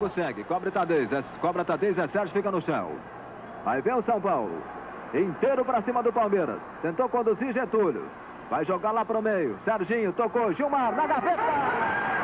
Consegue, cobra Tadez, é Sérgio, fica no chão. Aí vem o São Paulo, inteiro para cima do Palmeiras. Tentou conduzir Getúlio, vai jogar lá pro meio. Serginho, tocou, Gilmar, na gaveta!